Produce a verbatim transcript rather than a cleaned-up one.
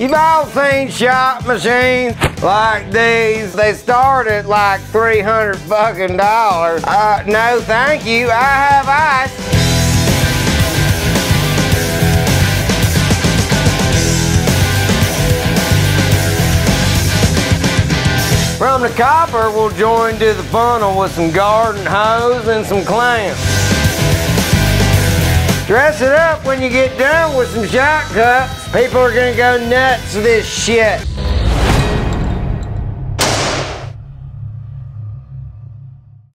You've all seen shot machines like these. They start at like three hundred fucking dollars. Uh, no thank you, I have ice. From the copper, we'll join to the funnel with some garden hose and some clamps. Dress it up when you get done with some shot cups. People are gonna go nuts for this shit.